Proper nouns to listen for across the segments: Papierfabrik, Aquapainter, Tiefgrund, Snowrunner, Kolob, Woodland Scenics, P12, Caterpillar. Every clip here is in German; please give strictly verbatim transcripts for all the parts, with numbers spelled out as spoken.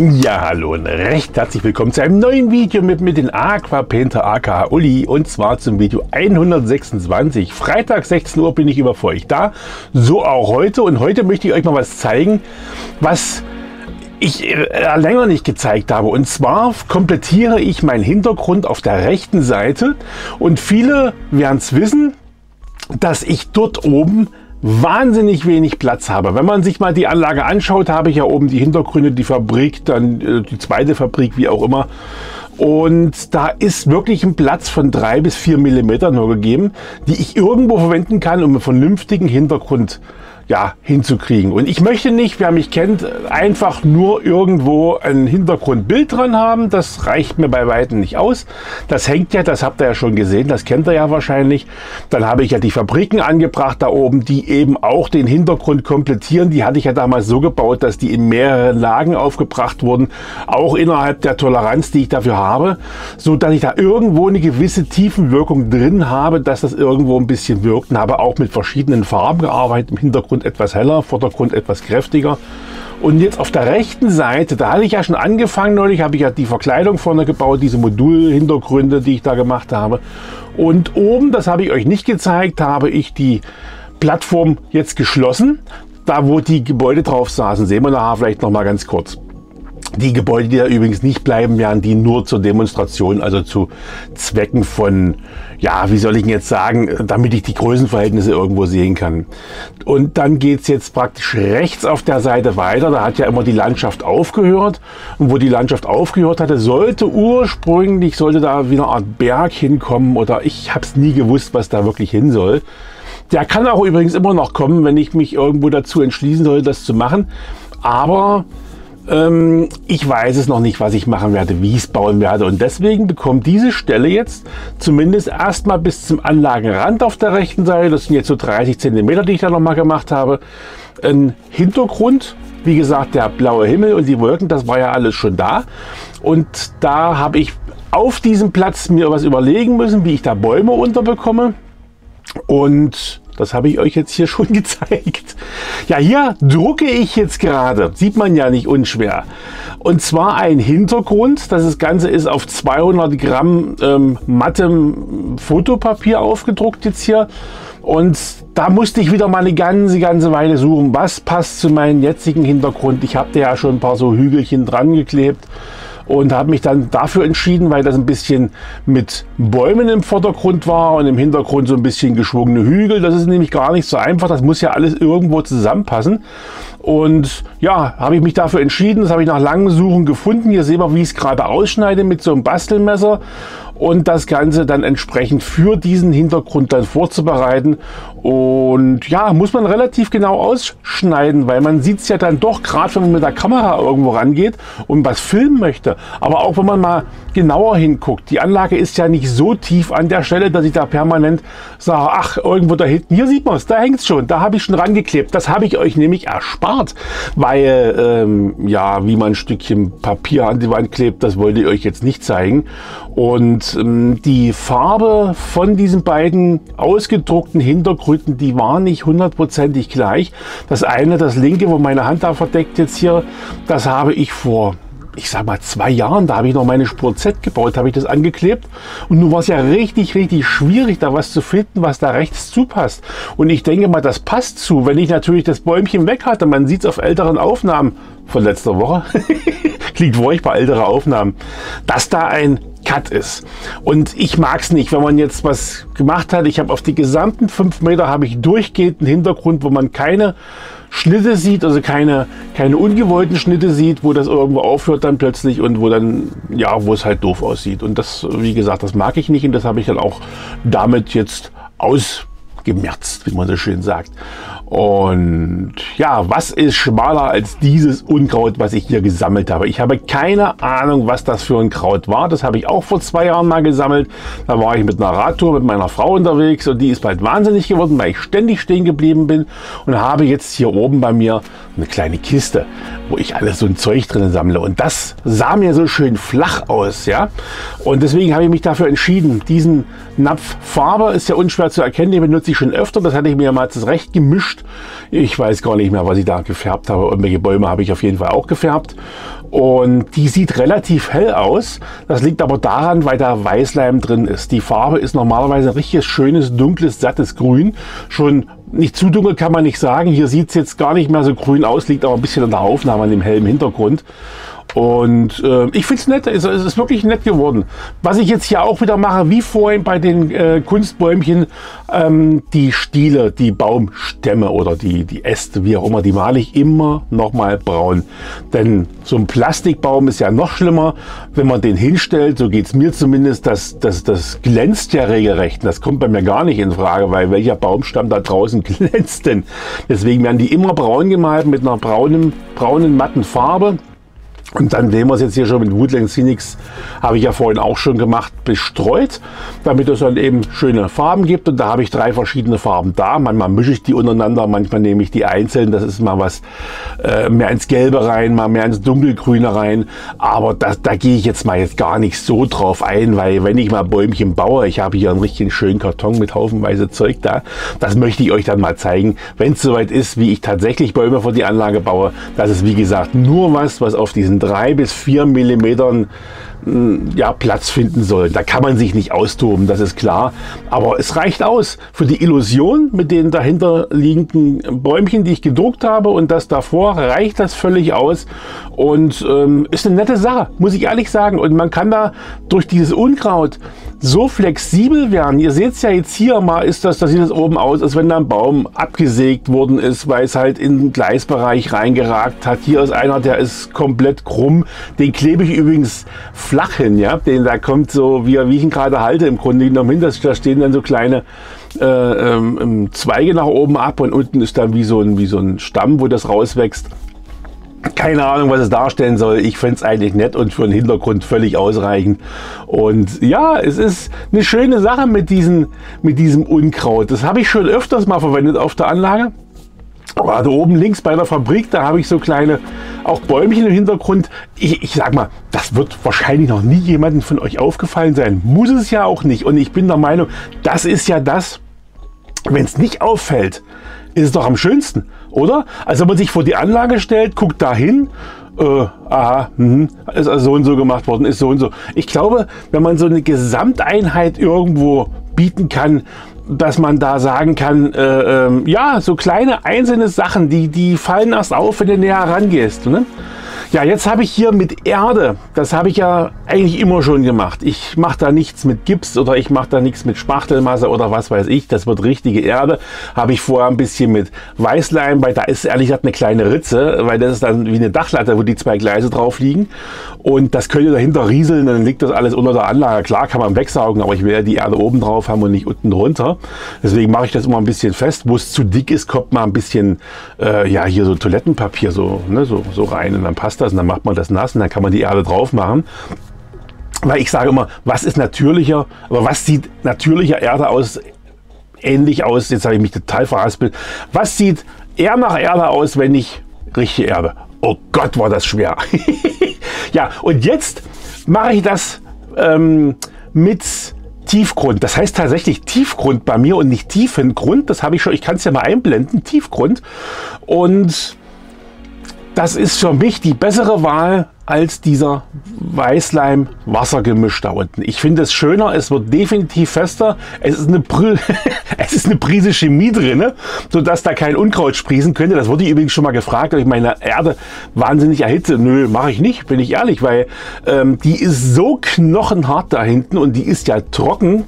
Ja, hallo und recht herzlich willkommen zu einem neuen Video mit, mit den Aquapainter aka Uli, und zwar zum Video hundertsechsundzwanzig. Freitag sechzehn Uhr bin ich über für euch da, so auch heute, und heute möchte ich euch mal was zeigen, was ich äh, länger nicht gezeigt habe. Und zwar komplettiere ich meinen Hintergrund auf der rechten Seite, und viele werden es wissen, dass ich dort oben wahnsinnig wenig Platz habe. Wenn man sich mal die Anlage anschaut, habe ich ja oben die Hintergründe, die Fabrik, dann äh, die zweite Fabrik, wie auch immer. Und da ist wirklich ein Platz von drei bis vier Millimeter nur gegeben, die ich irgendwo verwenden kann, um einen vernünftigen Hintergrund ja, hinzukriegen. Und ich möchte nicht, wer mich kennt, einfach nur irgendwo ein Hintergrundbild dran haben. Das reicht mir bei Weitem nicht aus. Das hängt ja, das habt ihr ja schon gesehen, das kennt ihr ja wahrscheinlich. Dann habe ich ja die Fabriken angebracht da oben, die eben auch den Hintergrund komplettieren. Die hatte ich ja damals so gebaut, dass die in mehreren Lagen aufgebracht wurden, auch innerhalb der Toleranz, die ich dafür habe, so dass ich da irgendwo eine gewisse Tiefenwirkung drin habe, dass das irgendwo ein bisschen wirkt. Und habe auch mit verschiedenen Farben gearbeitet, im Hintergrund etwas heller, Vordergrund etwas kräftiger. Und jetzt auf der rechten Seite, da hatte ich ja schon angefangen neulich, habe ich ja die Verkleidung vorne gebaut, diese Modulhintergründe, die ich da gemacht habe. Und oben, das habe ich euch nicht gezeigt, habe ich die Plattform jetzt geschlossen, da wo die Gebäude drauf saßen. Sehen wir nachher vielleicht noch mal ganz kurz. Die Gebäude, die da übrigens nicht bleiben werden, die nur zur Demonstration, also zu Zwecken von, ja, wie soll ich denn jetzt sagen, damit ich die Größenverhältnisse irgendwo sehen kann. Und dann geht es jetzt praktisch rechts auf der Seite weiter. Da hat ja immer die Landschaft aufgehört. Und wo die Landschaft aufgehört hatte, sollte ursprünglich, sollte da wie eine Art Berg hinkommen, oder ich habe es nie gewusst, was da wirklich hin soll. Der kann auch übrigens immer noch kommen, wenn ich mich irgendwo dazu entschließen soll, das zu machen. Aber ich weiß es noch nicht, was ich machen werde, wie ich es bauen werde. Und deswegen bekommt diese Stelle jetzt zumindest erstmal bis zum Anlagenrand auf der rechten Seite, das sind jetzt so dreißig Zentimeter, die ich da nochmal gemacht habe, ein Hintergrund. Wie gesagt, der blaue Himmel und die Wolken, das war ja alles schon da. Und da habe ich auf diesem Platz mir was überlegen müssen, wie ich da Bäume unterbekomme. Und das habe ich euch jetzt hier schon gezeigt. Ja, hier drucke ich jetzt gerade. Sieht man ja nicht unschwer. Und zwar ein Hintergrund. Das Ganze ist auf zweihundert Gramm ähm, mattem Fotopapier aufgedruckt jetzt hier. Und da musste ich wieder mal eine ganze, ganze Weile suchen. Was passt zu meinem jetzigen Hintergrund? Ich habe da ja schon ein paar so Hügelchen dran geklebt. Und habe mich dann dafür entschieden, weil das ein bisschen mit Bäumen im Vordergrund war und im Hintergrund so ein bisschen geschwungene Hügel. Das ist nämlich gar nicht so einfach. Das muss ja alles irgendwo zusammenpassen. Und ja, habe ich mich dafür entschieden. Das habe ich nach langem Suchen gefunden. Hier sehen wir, wie ich es gerade ausschneide mit so einem Bastelmesser. Und das Ganze dann entsprechend für diesen Hintergrund dann vorzubereiten. Und ja, muss man relativ genau ausschneiden, weil man sieht es ja dann doch, gerade wenn man mit der Kamera irgendwo rangeht und was filmen möchte. Aber auch wenn man mal genauer hinguckt, die Anlage ist ja nicht so tief an der Stelle, dass ich da permanent sage, ach, irgendwo da hinten, hier sieht man es, da hängt es schon, da habe ich schon rangeklebt. Das habe ich euch nämlich erspart, weil, ähm, ja, wie man ein Stückchen Papier an die Wand klebt, das wollte ich euch jetzt nicht zeigen. Und die Farbe von diesen beiden ausgedruckten Hintergründen, die war nicht hundertprozentig gleich. Das eine, das linke, wo meine Hand da verdeckt jetzt hier, das habe ich vor, ich sag mal, zwei Jahren, da habe ich noch meine Spur Z gebaut, habe ich das angeklebt. Und nun war es ja richtig, richtig schwierig, da was zu finden, was da rechts zupasst. Und ich denke mal, das passt zu, wenn ich natürlich das Bäumchen weg hatte. Man sieht es auf älteren Aufnahmen von letzter Woche. Klingt furchtbar, ältere Aufnahmen. Dass da ein Cut ist. Und ich mag es nicht, wenn man jetzt was gemacht hat. Ich habe auf die gesamten fünf Meter habe ich durchgehend einen Hintergrund, wo man keine Schnitte sieht, also keine, keine ungewollten Schnitte sieht, wo das irgendwo aufhört dann plötzlich und wo dann, ja, wo es halt doof aussieht. Und das, wie gesagt, das mag ich nicht, und das habe ich dann auch damit jetzt ausgemerzt, wie man so schön sagt. Und ja, was ist schmaler als dieses Unkraut, was ich hier gesammelt habe? Ich habe keine Ahnung, was das für ein Kraut war. Das habe ich auch vor zwei Jahren mal gesammelt. Da war ich mit einer Radtour mit meiner Frau unterwegs, und die ist bald wahnsinnig geworden, weil ich ständig stehen geblieben bin, und habe jetzt hier oben bei mir eine kleine Kiste, wo ich alles so ein Zeug drin sammle. Und das sah mir so schön flach aus, ja. Und deswegen habe ich mich dafür entschieden. Diesen Napf Farbe ist ja unschwer zu erkennen. Den benutze ich schon öfter. Das hatte ich mir mal zurecht gemischt. Ich weiß gar nicht mehr, was ich da gefärbt habe. Irgendwelche Bäume habe ich auf jeden Fall auch gefärbt. Und die sieht relativ hell aus. Das liegt aber daran, weil da Weißleim drin ist. Die Farbe ist normalerweise ein richtiges, schönes, dunkles, sattes Grün. Schon nicht zu dunkel kann man nicht sagen. Hier sieht es jetzt gar nicht mehr so grün aus, liegt aber ein bisschen an der Aufnahme, an dem hellen Hintergrund. Und äh, ich finde es nett, es, es ist wirklich nett geworden. Was ich jetzt hier auch wieder mache, wie vorhin bei den äh, Kunstbäumchen, ähm, die Stiele, die Baumstämme oder die, die Äste, wie auch immer, die male ich immer nochmal braun. Denn so ein Plastikbaum ist ja noch schlimmer, wenn man den hinstellt, so geht es mir zumindest, das, das, das glänzt ja regelrecht. Das kommt bei mir gar nicht in Frage, weil welcher Baumstamm da draußen glänzt denn? Deswegen werden die immer braun gemalt mit einer braunen, braunen matten Farbe. Und dann sehen wir es jetzt hier schon mit Woodland Scenics, habe ich ja vorhin auch schon gemacht, bestreut, damit es dann eben schöne Farben gibt. Und da habe ich drei verschiedene Farben da. Manchmal mische ich die untereinander, manchmal nehme ich die einzeln. Das ist mal was äh, mehr ins Gelbe rein, mal mehr ins Dunkelgrüne rein. Aber das, da gehe ich jetzt mal jetzt gar nicht so drauf ein, weil wenn ich mal Bäumchen baue, ich habe hier einen richtigen schönen Karton mit haufenweise Zeug da. Das möchte ich euch dann mal zeigen, wenn es soweit ist, wie ich tatsächlich Bäume für die Anlage baue. Das ist wie gesagt nur was, was auf diesen drei bis vier Millimetern ja, Platz finden soll. Da kann man sich nicht austoben, das ist klar. Aber es reicht aus für die Illusion mit den dahinter liegenden Bäumchen, die ich gedruckt habe, und das davor reicht das völlig aus. Und ähm, ist eine nette Sache, muss ich ehrlich sagen. Und man kann da durch dieses Unkraut so flexibel werden. Ihr seht es ja jetzt hier mal, ist das, das sieht das oben aus, als wenn da ein Baum abgesägt worden ist, weil es halt in den Gleisbereich reingeragt hat. Hier ist einer, der ist komplett krumm. Den klebe ich übrigens flach hin, ja, den da kommt so, wie, wie ich ihn gerade halte, im Grunde genommen hin, da stehen dann so kleine äh, ähm, Zweige nach oben ab und unten ist dann wie so ein, wie so ein Stamm, wo das rauswächst. Keine Ahnung, was es darstellen soll. Ich finde es eigentlich nett und für den Hintergrund völlig ausreichend. Und ja, es ist eine schöne Sache mit, diesen, mit diesem Unkraut. Das habe ich schon öfters mal verwendet auf der Anlage. Gerade oben links bei der Fabrik, da habe ich so kleine auch Bäumchen im Hintergrund. Ich, ich sag mal, das wird wahrscheinlich noch nie jemandem von euch aufgefallen sein. Muss es ja auch nicht. Und ich bin der Meinung, das ist ja das, wenn es nicht auffällt, ist es doch am schönsten, oder? Also wenn man sich vor die Anlage stellt, guckt da hin, äh, aha, mh, ist also so und so gemacht worden, ist so und so. Ich glaube, wenn man so eine Gesamteinheit irgendwo bieten kann, dass man da sagen kann, äh, äh, ja, so kleine einzelne Sachen, die, die fallen erst auf, wenn du näher rangehst, ne? Ja, jetzt habe ich hier mit Erde, das habe ich ja eigentlich immer schon gemacht. Ich mache da nichts mit Gips oder ich mache da nichts mit Spachtelmasse oder was weiß ich. Das wird richtige Erde. Habe ich vorher ein bisschen mit Weißleim, weil da ist ehrlich gesagt eine kleine Ritze, weil das ist dann wie eine Dachlatte, wo die zwei Gleise drauf liegen. Und das könnt ihr dahinter rieseln, dann liegt das alles unter der Anlage. Klar kann man wegsaugen, aber ich will ja die Erde oben drauf haben und nicht unten drunter. Deswegen mache ich das immer ein bisschen fest. Wo es zu dick ist, kommt mal ein bisschen, äh, ja, hier so Toilettenpapier so, ne, so, so rein und dann passt das, und dann macht man das nass und dann kann man die Erde drauf machen. Weil ich sage immer, was ist natürlicher, aber was sieht natürlicher Erde aus, ähnlich aus, jetzt habe ich mich total verhaspelt, was sieht eher nach Erde aus, wenn nicht richtige Erde? Oh Gott, war das schwer. Ja, und jetzt mache ich das ähm, mit Tiefgrund. Das heißt tatsächlich Tiefgrund bei mir und nicht Tiefengrund. Das habe ich schon, ich kann es ja mal einblenden, Tiefgrund. Und das ist für mich die bessere Wahl als dieser Weißleim-Wassergemisch da unten. Ich finde es schöner, es wird definitiv fester. Es ist eine, Pri es ist eine Prise Chemie drin, ne? Sodass da kein Unkraut sprießen könnte. Das wurde ich übrigens schon mal gefragt, ob ich meine Erde wahnsinnig erhitze. Nö, mache ich nicht, bin ich ehrlich, weil ähm, die ist so knochenhart da hinten und die ist ja trocken.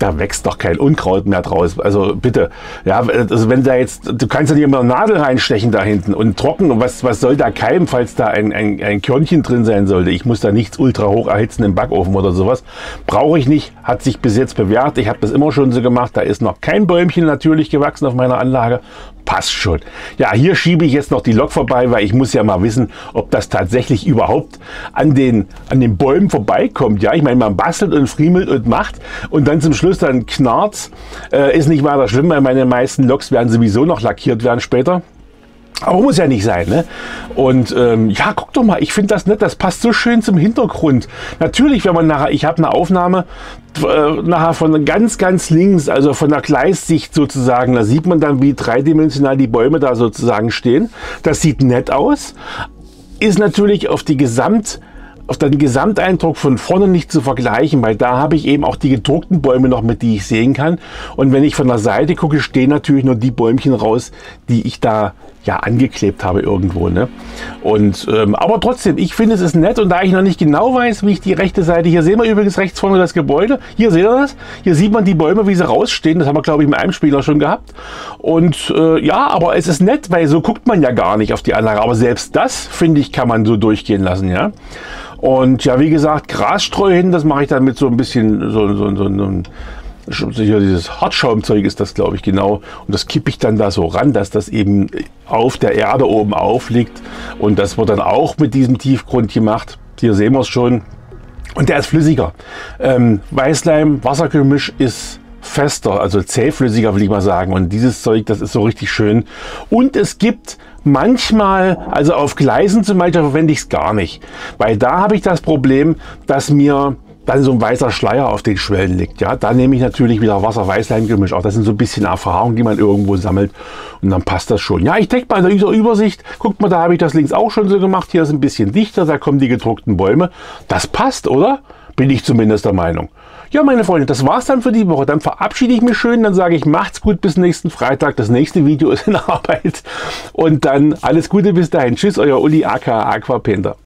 Da wächst doch kein Unkraut mehr draus. Also bitte, ja, also wenn da jetzt, du kannst ja nicht immer eine Nadel reinstechen da hinten und trocken. Und was, was soll da keimen, falls da ein, ein, ein Körnchen drin sein sollte? Ich muss da nichts ultra hoch erhitzen im Backofen oder sowas. Brauche ich nicht, hat sich bis jetzt bewährt. Ich habe das immer schon so gemacht. Da ist noch kein Bäumchen natürlich gewachsen auf meiner Anlage. Passt schon. Ja, hier schiebe ich jetzt noch die Lok vorbei, weil ich muss ja mal wissen, ob das tatsächlich überhaupt an den, an den Bäumen vorbeikommt. Ja, ich meine, man bastelt und friemelt und macht und dann zum Schluss dann knarrt. Äh, ist nicht weiter schlimm, weil meine meisten Loks werden sowieso noch lackiert werden später. Aber muss ja nicht sein, ne? Und ähm, ja, guck doch mal, ich finde das nett, das passt so schön zum Hintergrund. Natürlich, wenn man nachher, ich habe eine Aufnahme äh, nachher von ganz, ganz links, also von der Gleissicht sozusagen, da sieht man dann, wie dreidimensional die Bäume da sozusagen stehen. Das sieht nett aus. ist natürlich auf die Gesamt, auf den Gesamteindruck von vorne nicht zu vergleichen, weil da habe ich eben auch die gedruckten Bäume noch mit, die ich sehen kann. Und wenn ich von der Seite gucke, stehen natürlich nur die Bäumchen raus, die ich da ja angeklebt habe irgendwo, ne? Und ähm, aber trotzdem, ich finde, es ist nett. Und da ich noch nicht genau weiß, wie ich die rechte Seite, hier sehen wir übrigens rechts vorne das Gebäude, hier seht ihr das, hier sieht man die Bäume, wie sie rausstehen, das haben wir, glaube ich, mit einem Spieler schon gehabt. Und äh, ja, aber es ist nett, weil so guckt man ja gar nicht auf die Anlage, aber selbst das, finde ich, kann man so durchgehen lassen, ja. Und ja, wie gesagt, Grasstreu hin, das mache ich dann mit so ein bisschen so ein so, so, so, sicher dieses Hartschaumzeug ist das, glaube ich, genau. Und das kippe ich dann da so ran, dass das eben auf der Erde oben aufliegt. Und das wird dann auch mit diesem Tiefgrund gemacht. Hier sehen wir es schon. Und der ist flüssiger. Ähm, Weißleim-Wassergemisch ist fester, also zähflüssiger, will ich mal sagen. Und dieses Zeug, das ist so richtig schön. Und es gibt manchmal, also auf Gleisen zum Beispiel, verwende ich es gar nicht. Weil da habe ich das Problem, dass mir dann so ein weißer Schleier auf den Schwellen liegt. Ja, da nehme ich natürlich wieder Wasser-Weißleim-Gemisch. Auch das sind so ein bisschen Erfahrungen, die man irgendwo sammelt. Und dann passt das schon. Ja, ich denke mal, in dieser Übersicht, guckt mal, da habe ich das links auch schon so gemacht. Hier ist ein bisschen dichter, da kommen die gedruckten Bäume. Das passt, oder? Bin ich zumindest der Meinung. Ja, meine Freunde, das war's dann für die Woche. Dann verabschiede ich mich schön, dann sage ich, macht's gut bis nächsten Freitag. Das nächste Video ist in Arbeit. Und dann alles Gute bis dahin. Tschüss, euer Uli aka Aquapainter.